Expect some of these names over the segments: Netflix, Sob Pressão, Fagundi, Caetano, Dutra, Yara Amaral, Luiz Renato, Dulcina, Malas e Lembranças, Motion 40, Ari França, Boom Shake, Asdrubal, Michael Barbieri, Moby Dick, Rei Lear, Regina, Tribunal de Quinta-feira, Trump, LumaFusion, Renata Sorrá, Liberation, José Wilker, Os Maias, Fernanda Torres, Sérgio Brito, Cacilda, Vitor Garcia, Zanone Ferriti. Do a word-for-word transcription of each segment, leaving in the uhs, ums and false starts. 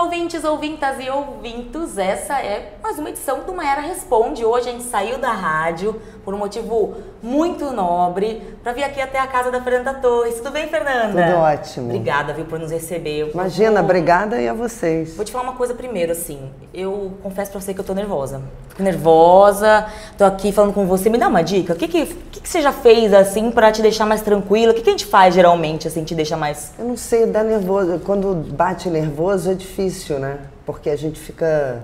Olá, ouvintes, ouvintas e ouvintos, essa é mais uma edição do Maiara Responde. Hoje a gente saiu da rádio por um motivo muito nobre para vir aqui até a casa da Fernanda Torres. Tudo bem, Fernanda? Tudo ótimo. Obrigada, viu, por nos receber. Imagina, obrigada e a vocês. Vou te falar uma coisa primeiro, assim, eu confesso para você que eu tô nervosa. Fico nervosa, tô aqui falando com você. Me dá uma dica, o que que, que, que você já fez, assim, para te deixar mais tranquila? O que que a gente faz, geralmente, assim, te deixa mais... Eu não sei, dá nervoso, quando bate nervoso, difícil, né? Porque a gente fica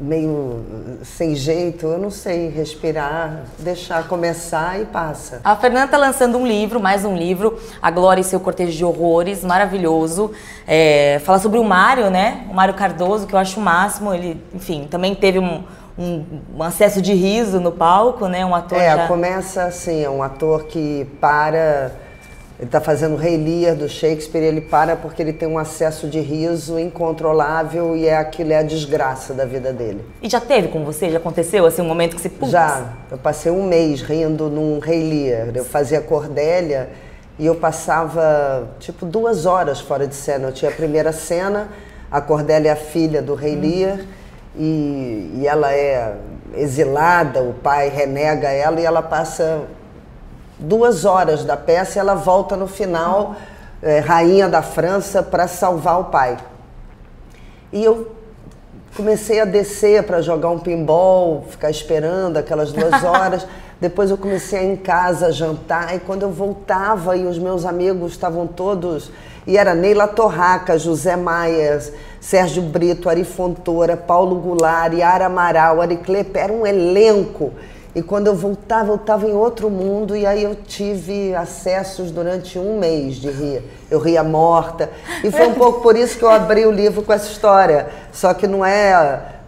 meio sem jeito, eu não sei, respirar, deixar começar e passa. A Fernanda tá lançando um livro, mais um livro, A Glória e seu cortejo de horrores, maravilhoso. É, fala sobre o Mário, né? O Mário Cardoso, que eu acho o máximo. Ele, enfim, também teve um, um, um acesso de riso no palco, né? Um ator É, já... começa assim, é um ator que para... Ele tá fazendo Rei Lear do Shakespeare, ele para porque ele tem um acesso de riso incontrolável e é aquilo, é a desgraça da vida dele. E já teve com você? Já aconteceu assim um momento que você... Putz. Já. Eu passei um mês rindo num Rei Lear. Eu fazia Cordélia e eu passava tipo duas horas fora de cena. Eu tinha a primeira cena, a Cordélia é a filha do Rei Lear, e, e ela é exilada, o pai renega ela e ela passa... duas horas da peça e ela volta no final, é, rainha da França, para salvar o pai. E eu comecei a descer para jogar um pinball, ficar esperando aquelas duas horas. Depois eu comecei a ir em casa jantar e quando eu voltava e os meus amigos estavam todos... E era Neila Torraca, José Maia, Sérgio Brito, Ari Fontoura, Paulo Goulart, Yara Amaral, Ari Klepe, era um elenco. E quando eu voltava, eu estava em outro mundo e aí eu tive acessos durante um mês de rir. Eu ria morta. E foi um pouco por isso que eu abri o livro com essa história. Só que não é,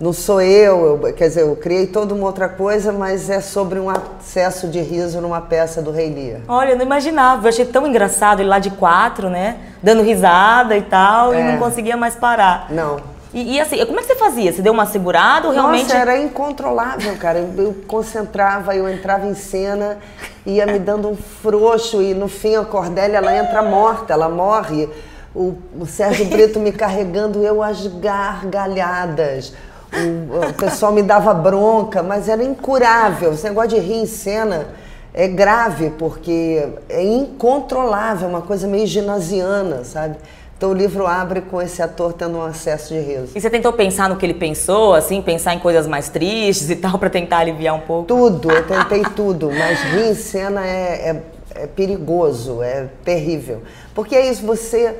não sou eu, eu quer dizer, eu criei toda uma outra coisa, mas é sobre um acesso de riso numa peça do Rei Lear. Olha, eu não imaginava. Eu achei tão engraçado ele lá de quatro, né? Dando risada e tal, é. E não conseguia mais parar. Não. E, e assim, como é que você fazia? Você deu uma segurada ou realmente... Nossa, era incontrolável, cara. Eu, eu concentrava, eu entrava em cena, ia me dando um frouxo e no fim a Cordélia, ela entra morta, ela morre. O, o Sérgio Brito me carregando, eu às gargalhadas. O, o pessoal me dava bronca, mas era incurável. Esse negócio de rir em cena é grave, porque é incontrolável, uma coisa meio ginasiana, sabe? Então o livro abre com esse ator tendo um acesso de riso. E você tentou pensar no que ele pensou, assim, pensar em coisas mais tristes e tal, para tentar aliviar um pouco? Tudo, eu tentei tudo, mas rir em cena é, é, é perigoso, é terrível. Porque é isso, você...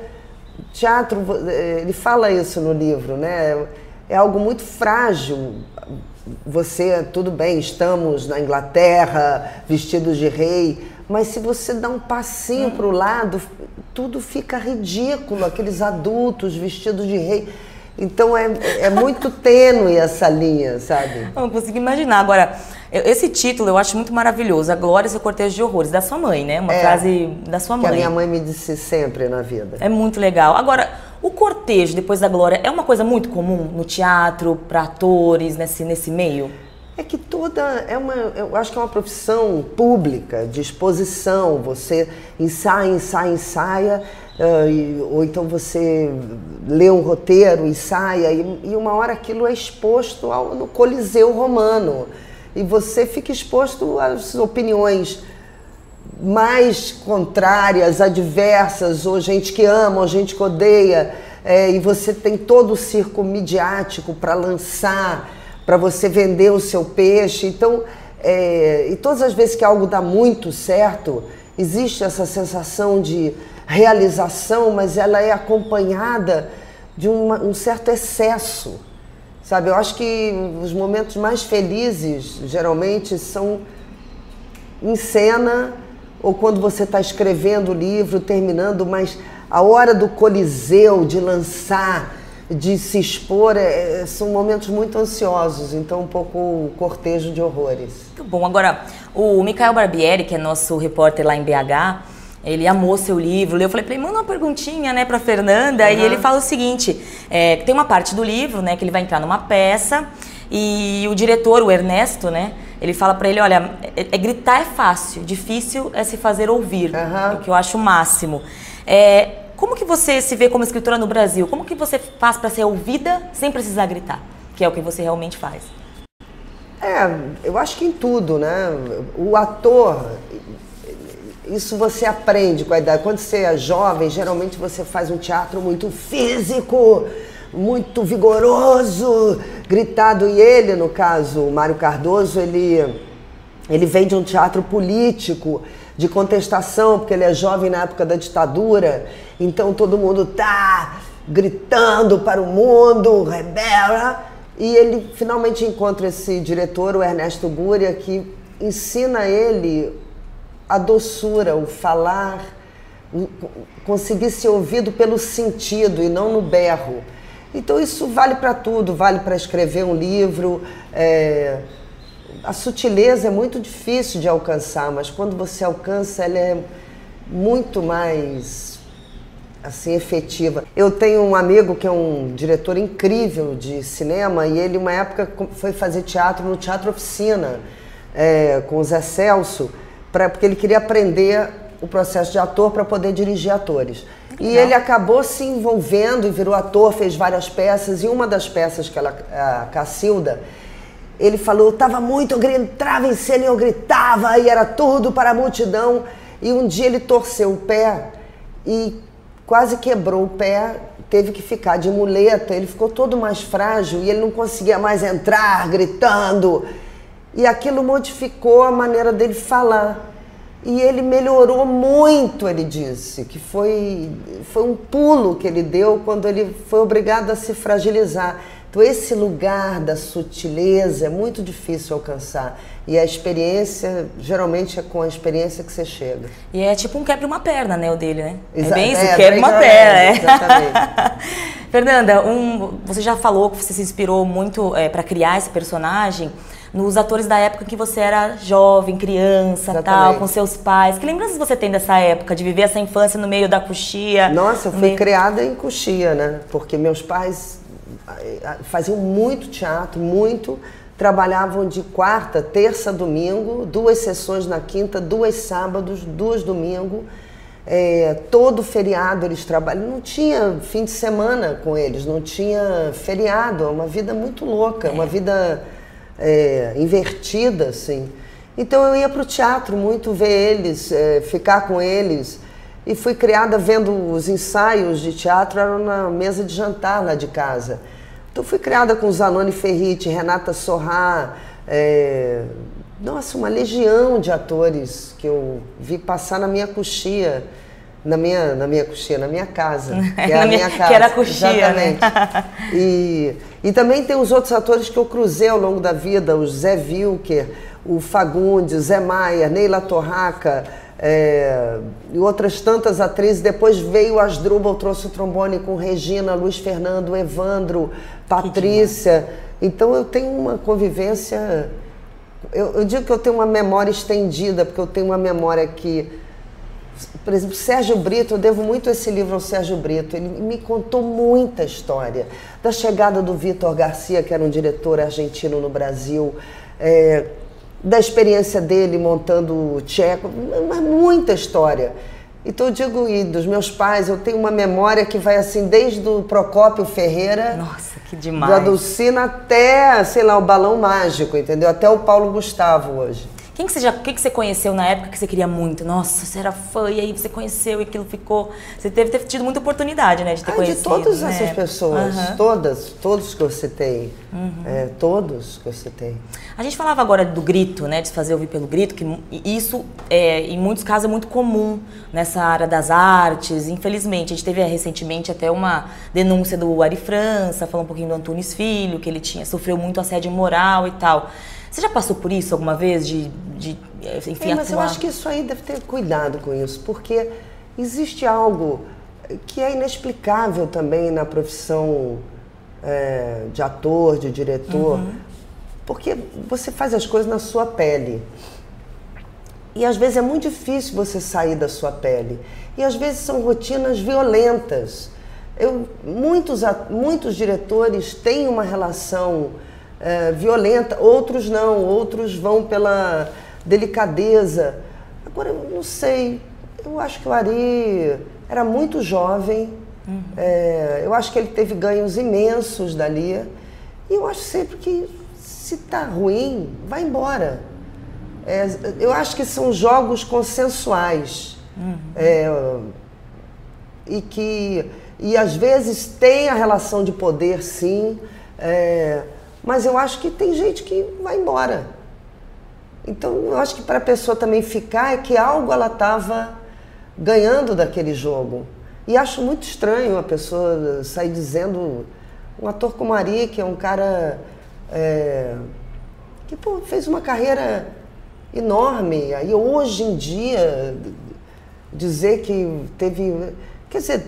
Teatro, ele fala isso no livro, né? É algo muito frágil. Você, tudo bem, estamos na Inglaterra, vestidos de rei, mas se você dá um passinho hum. para o lado, tudo fica ridículo, aqueles adultos vestidos de rei. Então é, é muito tênue essa linha, sabe? Eu não consigo imaginar. Agora, esse título eu acho muito maravilhoso, A Glória e seu cortejo de horrores, da sua mãe, né? Uma é, frase da sua mãe. Que a minha mãe me disse sempre na vida. É muito legal. Agora, o cortejo depois da Glória é uma coisa muito comum no teatro, para atores, nesse, nesse meio? É que toda, é uma, eu acho que é uma profissão pública, de exposição, você ensaia, ensaia, ensaia, uh, e, ou então você lê um roteiro, ensaia, e, e uma hora aquilo é exposto ao, no Coliseu Romano, e você fica exposto às opiniões mais contrárias, adversas, ou gente que ama, ou gente que odeia, é, e você tem todo o circo midiático para lançar... para você vender o seu peixe, então, é, e todas as vezes que algo dá muito certo, existe essa sensação de realização, mas ela é acompanhada de uma, um certo excesso, sabe? Eu acho que os momentos mais felizes, geralmente, são em cena, ou quando você está escrevendo o livro, terminando, mas a hora do Coliseu, de lançar... de se expor, é, são momentos muito ansiosos, então um pouco o cortejo de horrores. Muito bom. Agora, o Michael Barbieri, que é nosso repórter lá em B H, ele amou seu livro. Eu falei pra ele, manda uma perguntinha, né, pra Fernanda, uhum. E ele fala o seguinte, é, tem uma parte do livro, né, que ele vai entrar numa peça, e o diretor, o Ernesto, né, ele fala pra ele, olha, é, é gritar é fácil, difícil é se fazer ouvir, uhum. O que eu acho o máximo. É... Como que você se vê como escritora no Brasil? Como que você faz para ser ouvida sem precisar gritar? Que é o que você realmente faz. É, eu acho que em tudo, né? O ator, isso você aprende com a idade. Quando você é jovem, geralmente você faz um teatro muito físico, muito vigoroso, gritado. E ele, no caso, o Mário Cardoso, ele, ele vem de um teatro político, de contestação, porque ele é jovem na época da ditadura, então todo mundo tá gritando para o mundo, rebela. E ele finalmente encontra esse diretor, o Ernesto Guria, que ensina ele a doçura, o falar, conseguir ser ouvido pelo sentido e não no berro. Então isso vale para tudo, vale para escrever um livro. É... A sutileza é muito difícil de alcançar, mas quando você alcança, ela é muito mais... assim, efetiva. Eu tenho um amigo que é um diretor incrível de cinema e ele, uma época, foi fazer teatro no Teatro Oficina, é, com o Zé Celso, pra, porque ele queria aprender o processo de ator para poder dirigir atores. E Não. ele acabou se envolvendo e virou ator, fez várias peças, e uma das peças, que ela, a Cacilda, ele falou, eu tava muito, eu entrava em cena e eu gritava, e era tudo para a multidão. E um dia ele torceu o pé e quase quebrou o pé, teve que ficar de muleta, ele ficou todo mais frágil e ele não conseguia mais entrar gritando. E aquilo modificou a maneira dele falar. E ele melhorou muito, ele disse, que foi, foi um pulo que ele deu quando ele foi obrigado a se fragilizar. Então esse lugar da sutileza é muito difícil alcançar. E a experiência, geralmente é com a experiência que você chega. E é tipo um quebra uma perna, né, o dele, né? Exa é bem isso, é, quebra uma perna. É. Exatamente. Fernanda, um, você já falou que você se inspirou muito é, para criar esse personagem nos atores da época que você era jovem, criança, Exatamente. tal, com seus pais. Que lembranças você tem dessa época, de viver essa infância no meio da coxia? Nossa, eu fui meio... criada em coxia, né? Porque meus pais... faziam muito teatro, muito, trabalhavam de quarta, terça, domingo, duas sessões na quinta, duas sábados, duas domingo, é, todo feriado eles trabalham, não tinha fim de semana com eles, não tinha feriado, é uma vida muito louca, é. uma vida é, invertida, assim. Então eu ia para o teatro muito ver eles, é, ficar com eles. E fui criada vendo os ensaios de teatro, eram na mesa de jantar lá de casa. Então fui criada com Zanone Ferriti, Renata Sorrá, é... nossa, uma legião de atores que eu vi passar na minha coxia, na minha, na minha coxia, na minha casa, que era a minha casa. Que era a coxia, exatamente. Né? E, e também tem os outros atores que eu cruzei ao longo da vida, o José Wilker, o Fagundi, o Zé Maia, Neila Torraca, É, e outras tantas atrizes. Depois veio a Asdrubal, trouxe o trombone com Regina, Luiz Fernando, Evandro, Patrícia. Então eu tenho uma convivência... Eu, eu digo que eu tenho uma memória estendida, porque eu tenho uma memória que... Por exemplo, Sérgio Brito, eu devo muito esse livro ao Sérgio Brito. Ele me contou muita história. Da chegada do Vitor Garcia, que era um diretor argentino no Brasil... É, da experiência dele montando o Tcheco, mas muita história. Então eu digo, e dos meus pais, eu tenho uma memória que vai assim, desde o Procópio Ferreira... Nossa, que demais! Da Dulcina até, sei lá, o Balão Mágico, entendeu? Até o Paulo Gustavo hoje. Quem que você, já, quem que você conheceu na época que você queria muito? Nossa, você era fã, e aí você conheceu e aquilo ficou... Você deve ter tido muita oportunidade, né, de ter ah, conhecido. De todas né? essas pessoas, uhum. todas, todos que eu citei, uhum. é, todos que eu citei. A gente falava agora do grito, né, de se fazer ouvir pelo grito, que isso, é, em muitos casos, é muito comum nessa área das artes, infelizmente. A gente teve recentemente até uma denúncia do Ari França, falando um pouquinho do Antunes Filho, que ele tinha, sofreu muito assédio moral e tal. Você já passou por isso alguma vez, de, de enfim, é, mas atuar? Eu acho que isso aí deve ter cuidado com isso, porque existe algo que é inexplicável também na profissão é, de ator, de diretor, uhum. porque você faz as coisas na sua pele. E às vezes é muito difícil você sair da sua pele. E às vezes são rotinas violentas. Eu, muitos, muitos diretores têm uma relação... É, violenta, outros não, outros vão pela delicadeza. Agora, eu não sei, eu acho que o Ari era muito jovem, uhum. é, eu acho que ele teve ganhos imensos dali, e eu acho sempre que se tá ruim, vai embora. É, eu acho que são jogos consensuais, uhum. é, e que, e às vezes tem a relação de poder, sim, é, mas eu acho que tem gente que vai embora. Então, eu acho que para a pessoa também ficar é que algo ela estava ganhando daquele jogo. E acho muito estranho a pessoa sair dizendo... Um ator como Ari, que é um cara é, que pô, fez uma carreira enorme. E hoje em dia, dizer que teve... Quer dizer,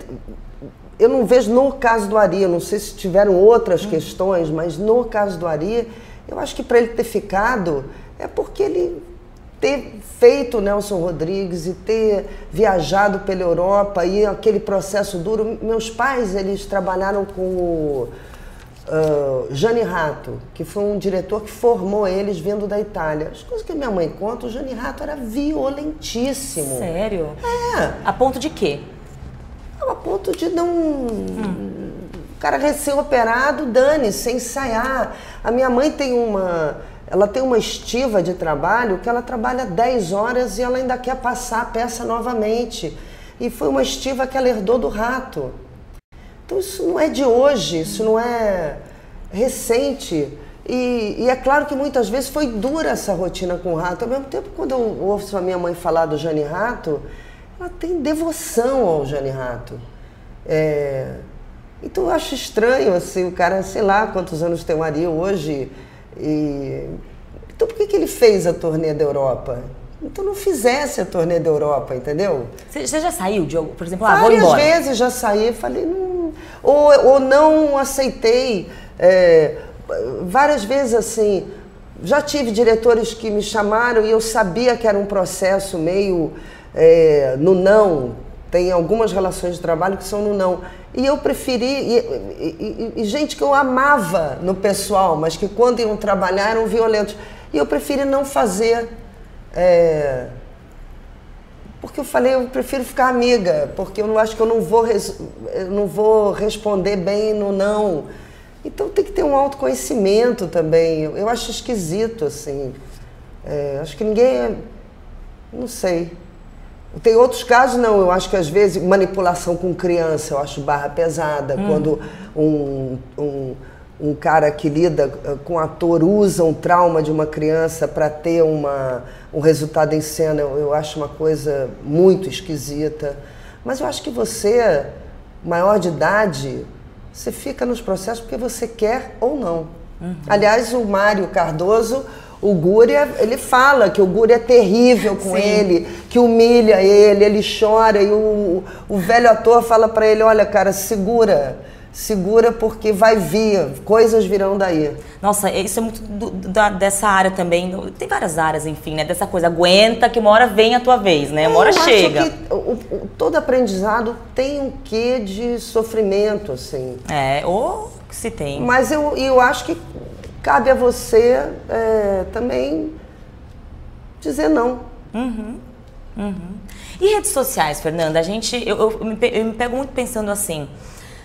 eu não vejo no caso do Ari, eu não sei se tiveram outras hum. questões, mas no caso do Ari, eu acho que para ele ter ficado... É porque ele ter feito o Nelson Rodrigues e ter viajado pela Europa e aquele processo duro. Meus pais, eles trabalharam com o uh, Gianni Ratto, que foi um diretor que formou eles vindo da Itália. As coisas que minha mãe conta, o Gianni Ratto era violentíssimo. Sério? É. A ponto de quê? A ponto de não... Hum. O cara recém-operado, dane-se, sem ensaiar. A minha mãe tem uma... Ela tem uma estiva de trabalho que ela trabalha dez horas e ela ainda quer passar a peça novamente. E foi uma estiva que ela herdou do Ratto. Então isso não é de hoje, isso não é recente. E, e é claro que muitas vezes foi dura essa rotina com o Ratto. Ao mesmo tempo, quando eu ouço a minha mãe falar do Gianni Ratto, ela tem devoção ao Gianni Ratto. É... Então eu acho estranho, assim, o cara, sei lá quantos anos tem o Ari hoje... E... Então por que, que ele fez a turnê da Europa? Então não fizesse a turnê da Europa, entendeu? Você já saiu, de, por exemplo, ah, vou embora? Várias vezes já saí, falei, não... Ou, ou não aceitei. É, várias vezes, assim, já tive diretores que me chamaram e eu sabia que era um processo meio é, no não. Tem algumas relações de trabalho que são no não. E eu preferi, e, e, e, e gente que eu amava no pessoal, mas que quando iam trabalhar eram violentos. E eu preferi não fazer, é, porque eu falei, eu prefiro ficar amiga, porque eu não acho que eu não vou, res, eu não vou responder bem no não. Então tem que ter um autoconhecimento também. Eu, eu acho esquisito, assim. É, acho que ninguém, não sei. Tem outros casos, não. Eu acho que, às vezes, manipulação com criança, eu acho barra pesada. Hum. Quando um, um, um cara que lida com ator usa um trauma de uma criança para ter uma, um resultado em cena, eu, eu acho uma coisa muito esquisita. Mas eu acho que você, maior de idade, você fica nos processos porque você quer ou não. Uhum. Aliás, o Mário Cardoso... O Guria, ele fala que o Guria é terrível com Sim. ele, que humilha ele, ele chora. E o, o velho ator fala pra ele, olha, cara, segura, segura porque vai vir, coisas virão daí. Nossa, isso é muito do, da, dessa área também, tem várias áreas, enfim, né? Dessa coisa, aguenta que uma hora vem a tua vez, né? Uma hora eu chega. Acho que o, o, todo aprendizado tem um quê de sofrimento, assim. É, ou se tem. Mas eu, eu acho que... Cabe a você é, também dizer não. Uhum, uhum. E redes sociais, Fernanda? A gente, eu, eu, me, eu me pego muito pensando assim,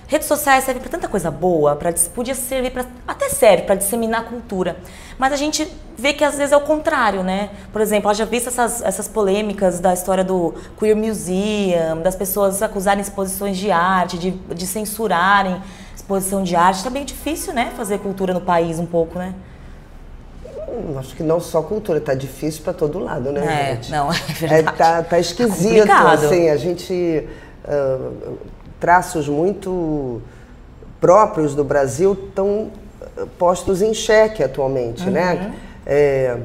redes sociais servem para tanta coisa boa, pra, podia servir para até serve para disseminar a cultura, mas a gente vê que às vezes é o contrário, né? Por exemplo, já visto essas, essas polêmicas da história do Queer Museum, das pessoas acusarem exposições de arte, de, de censurarem. Exposição de arte, tá bem difícil, né? Fazer cultura no país um pouco, né? Acho que não só cultura, tá difícil pra todo lado, né, é, gente? Não, é verdade. É, tá, tá esquisito, tá assim, a gente... Uh, traços muito próprios do Brasil estão postos em xeque atualmente, uhum. né? É,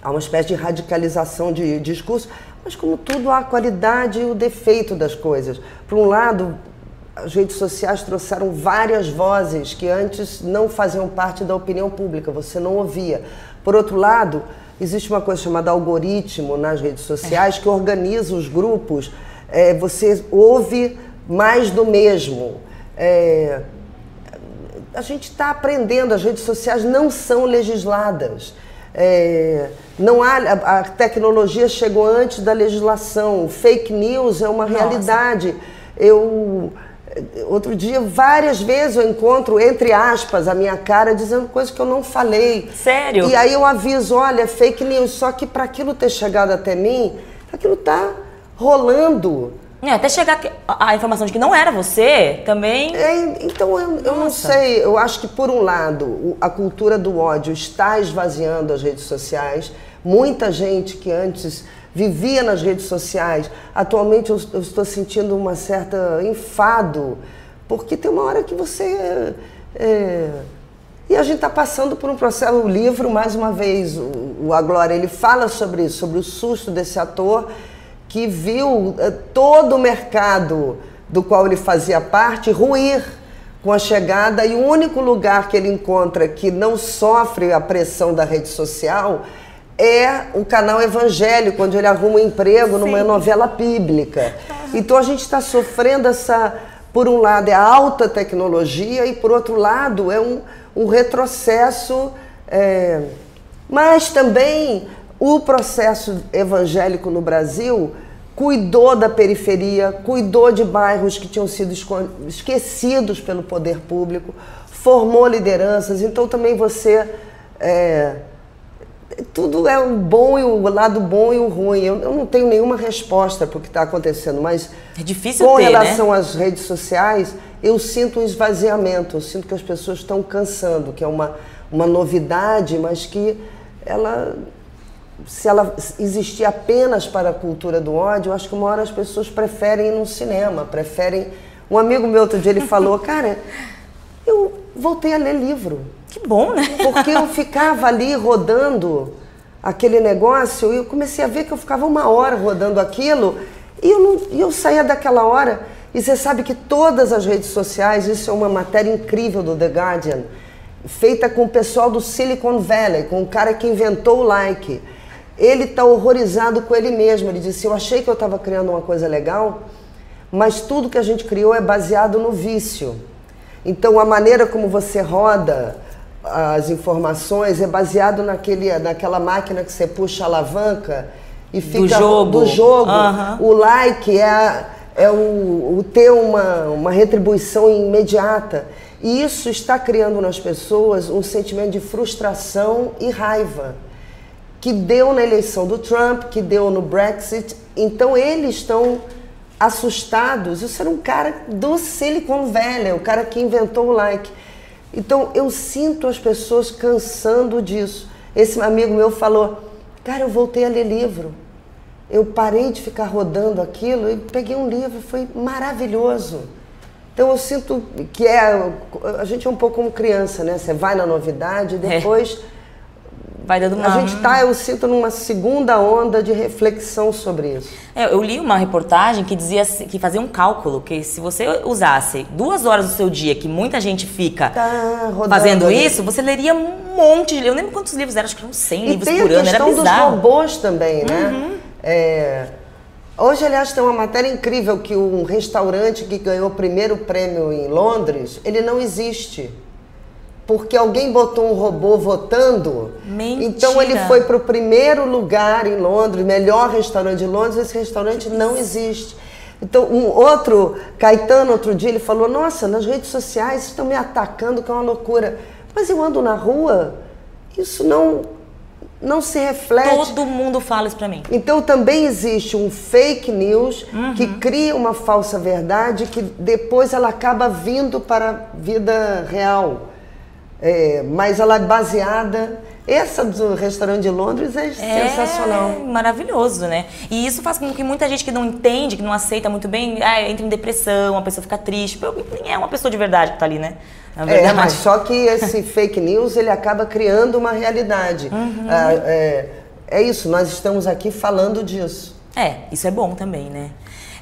há uma espécie de radicalização de, de discurso, mas como tudo há a qualidade e o defeito das coisas. Por um lado... As redes sociais trouxeram várias vozes que antes não faziam parte da opinião pública, você não ouvia. Por outro lado, existe uma coisa chamada algoritmo nas redes sociais que organiza os grupos, é, você ouve mais do mesmo. É, a gente está aprendendo, as redes sociais não são legisladas. É, não há, a, a tecnologia chegou antes da legislação, fake news é uma Nossa. realidade. Eu, outro dia, várias vezes eu encontro, entre aspas, a minha cara dizendo coisas que eu não falei. Sério? E aí eu aviso, olha, fake news, só que para aquilo ter chegado até mim, aquilo tá rolando. É, até chegar a informação de que não era você, também... É, então, eu, eu não sei. Eu acho que, por um lado, a cultura do ódio está esvaziando as redes sociais. Muita gente que antes vivia nas redes sociais, atualmente eu, eu estou sentindo uma certa enfado, porque tem uma hora que você... É, e a gente está passando por um processo... O livro, mais uma vez, o, o A Glória, ele fala sobre isso, sobre o susto desse ator... que viu todo o mercado do qual ele fazia parte ruir com a chegada, e o único lugar que ele encontra que não sofre a pressão da rede social é o canal evangélico, onde ele arruma um emprego Sim. numa novela bíblica. Então a gente está sofrendo essa... Por um lado é a alta tecnologia e, por outro lado, é um, um retrocesso, é, mas também... O processo evangélico no Brasil cuidou da periferia, cuidou de bairros que tinham sido esquecidos pelo poder público, formou lideranças, então também você... É, tudo é o bom e o lado bom e o ruim. Eu, eu não tenho nenhuma resposta para o que está acontecendo, mas é difícil com ter, relação né? às redes sociais, eu sinto um esvaziamento, eu sinto que as pessoas estão cansando, que é uma, uma novidade, mas que ela... Se ela existir apenas para a cultura do ódio, eu acho que uma hora as pessoas preferem ir num cinema, preferem... Um amigo meu, outro dia, ele falou, cara, eu voltei a ler livro. Que bom, né? Porque eu ficava ali rodando aquele negócio e eu comecei a ver que eu ficava uma hora rodando aquilo e eu, não, e eu saía daquela hora. E você sabe que todas as redes sociais, isso é uma matéria incrível do The Guardian, feita com o pessoal do Silicon Valley, com o cara que inventou o like. Ele está horrorizado com ele mesmo. Ele disse, eu achei que eu estava criando uma coisa legal, mas tudo que a gente criou é baseado no vício. Então, a maneira como você roda as informações é baseado naquele, naquela máquina que você puxa a alavanca e fica... Do jogo. Do jogo. Uhum. O like é, é o, o ter uma, uma retribuição imediata. E isso está criando nas pessoas um sentimento de frustração e raiva, que deu na eleição do Trump, que deu no Brexit. Então, eles estão assustados. Isso era um cara do Silicon Valley, o cara que inventou o like. Então, eu sinto as pessoas cansando disso. Esse amigo meu falou, cara, eu voltei a ler livro. Eu parei de ficar rodando aquilo e peguei um livro, foi maravilhoso. Então, eu sinto que é... A gente é um pouco como criança, né? Você vai na novidade e depois... É. Vai dando uma... A gente tá, eu sinto, numa segunda onda de reflexão sobre isso. É, eu li uma reportagem que dizia que fazia um cálculo, que se você usasse duas horas do seu dia, que muita gente fica tá fazendo ali. Isso, você leria um monte de livros. Eu nem lembro quantos livros eram, acho que eram cem e livros por ano, era bizarro. E tem a questão dos robôs também, né? Uhum. É... Hoje, aliás, tem uma matéria incrível que um restaurante que ganhou o primeiro prêmio em Londres, ele não existe. Porque alguém botou um robô votando. Mentira. Então ele foi para o primeiro lugar em Londres, melhor restaurante de Londres, esse restaurante não existe. Então um outro, Caetano, outro dia, ele falou, nossa, nas redes sociais estão me atacando, que é uma loucura. Mas eu ando na rua, isso não, não se reflete. Todo mundo fala isso para mim. Então também existe um fake news uhum. que cria uma falsa verdade que depois ela acaba vindo para a vida real. É, mas ela é baseada... Essa do restaurante de Londres é, é sensacional. Maravilhoso, né? E isso faz com que muita gente que não entende, que não aceita muito bem, é, entre em depressão, a pessoa fica triste. É uma pessoa de verdade que tá ali, né? Na verdade. É, mas só que esse fake news, ele acaba criando uma realidade. Uhum. É, é, é isso, nós estamos aqui falando disso. É, isso é bom também, né?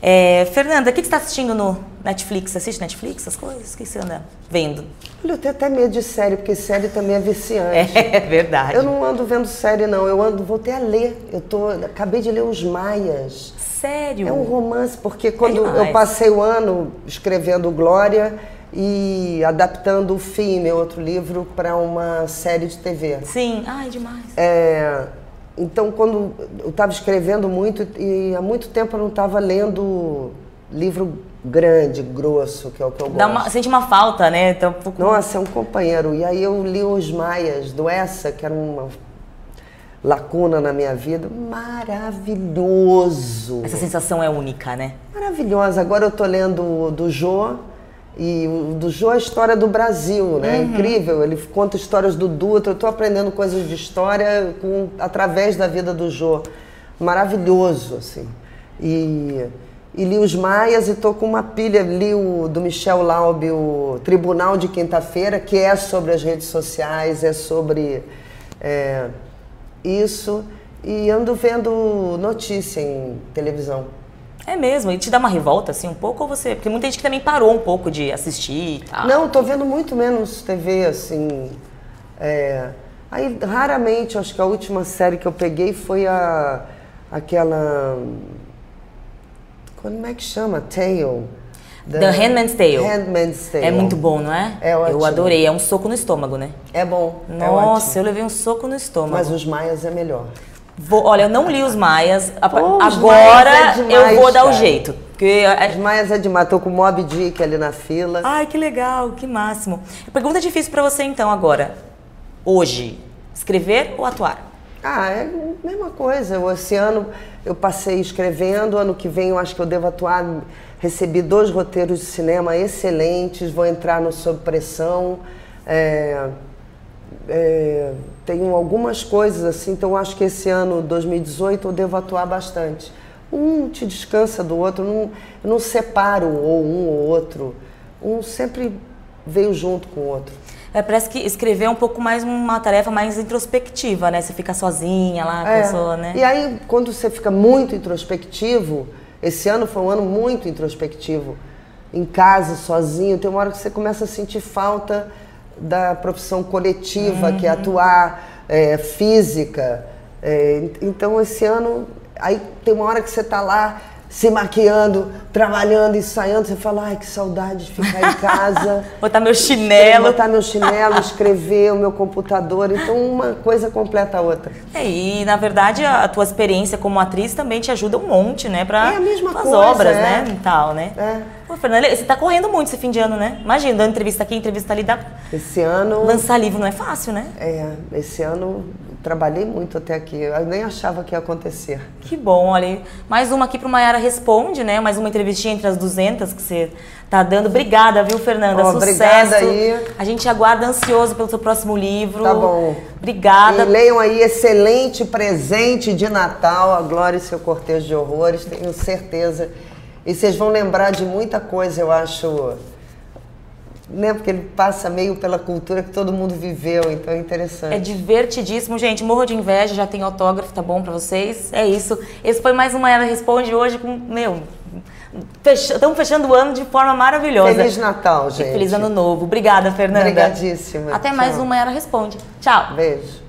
É, Fernanda, o que você está assistindo no Netflix? Assiste Netflix, as coisas? O que você anda vendo? Olha, eu tenho até medo de série, porque série também é viciante. É verdade. Eu não ando vendo série, não. Eu ando, voltei a ler. Eu tô, acabei de ler Os Maias. Sério? É um romance, porque quando é eu passei o ano escrevendo Glória, e adaptando o Fim, meu outro livro, para uma série de T V. Sim, ai, demais. É, então, quando eu estava escrevendo muito, e há muito tempo eu não estava lendo livro grande, grosso, que é o que eu Dá gosto. Uma, sente uma falta, né? Então, um pouco... Nossa, é um companheiro. E aí eu li Os Maias, do Essa, que era uma lacuna na minha vida. Maravilhoso! Essa sensação é única, né? Maravilhosa. Agora eu tô lendo do Jô, e o do Jô é a história do Brasil, né? Uhum. É incrível, ele conta histórias do Dutra, eu tô aprendendo coisas de história com, através da vida do Jô. Maravilhoso, assim. E... E li Os Maias e tô com uma pilha, li o do Michel Laube, o Tribunal de Quinta-feira, que é sobre as redes sociais, é sobre é, isso. E ando vendo notícia em televisão. É mesmo? E te dá uma revolta, assim, um pouco? Ou você... Porque muita gente que também parou um pouco de assistir e tal. Não, tô vendo muito menos T V, assim. É... Aí, raramente, acho que a última série que eu peguei foi a... aquela... Como é que chama? Tale. The, The Handmaid's Tale. Handmaid's Tale. É muito bom, não é? É ótimo. Eu adorei. É um soco no estômago, né? É bom. Nossa, é eu levei um soco no estômago. Mas Os Maias é melhor. Vou, olha, eu não li Os Maias. Pô, Agora os Maias é demais, eu vou dar cara. o jeito. Porque... Os Maias é demais. Tô com o Mob Dick ali na fila. Ai, que legal. Que máximo. Pergunta difícil pra você, então, agora. Hoje, escrever ou atuar? Ah, é a mesma coisa. Esse ano eu passei escrevendo, ano que vem eu acho que eu devo atuar. Recebi dois roteiros de cinema excelentes, vou entrar no Sob Pressão. É, é, tenho algumas coisas assim, então eu acho que esse ano, dois mil e dezoito, eu devo atuar bastante. Um te descansa do outro, não, eu não separo ou um ou outro. Um sempre veio junto com o outro. É, parece que escrever é um pouco mais uma tarefa mais introspectiva, né? Você fica sozinha lá, é. pessoa, né? E aí, quando você fica muito introspectivo, esse ano foi um ano muito introspectivo, em casa, sozinho, tem uma hora que você começa a sentir falta da profissão coletiva, uhum. que é atuar, é, física. É, então, esse ano, aí tem uma hora que você tá lá, se maquiando, trabalhando, ensaiando, você fala, ai, que saudade de ficar em casa. Botar meu chinelo. Botar meu chinelo, escrever, o meu computador. Então, uma coisa completa a outra. É, e, na verdade, a tua experiência como atriz também te ajuda um monte, né? Pra, é a mesma coisa, obras, é. né? E tal, né? É. Pô, Fernanda, você tá correndo muito esse fim de ano, né? Imagina, dando entrevista aqui, entrevista ali. Dá... Esse ano... Lançar livro não é fácil, né? É, esse ano... Trabalhei muito até aqui, eu nem achava que ia acontecer. Que bom, olha. Mais uma aqui para o Maiara Responde, né? Mais uma entrevistinha entre as duzentas que você tá dando. Obrigada, viu, Fernanda? Oh, Sucesso. Obrigada aí. A gente aguarda ansioso pelo seu próximo livro. Tá bom. Obrigada. E leiam aí, excelente presente de Natal, A Glória e Seu Cortejo de Horrores, tenho certeza. E vocês vão lembrar de muita coisa, eu acho... Né? Porque ele passa meio pela cultura que todo mundo viveu, então é interessante. É divertidíssimo, gente. Morro de inveja, já tem autógrafo, tá bom pra vocês? É isso. Esse foi mais um Maiara Responde hoje com... Meu, fech... estamos fechando o ano de forma maravilhosa. Feliz Natal, gente. E feliz Ano Novo. Obrigada, Fernanda. Obrigadíssima. Até mais um Maiara Responde. Tchau. Beijo.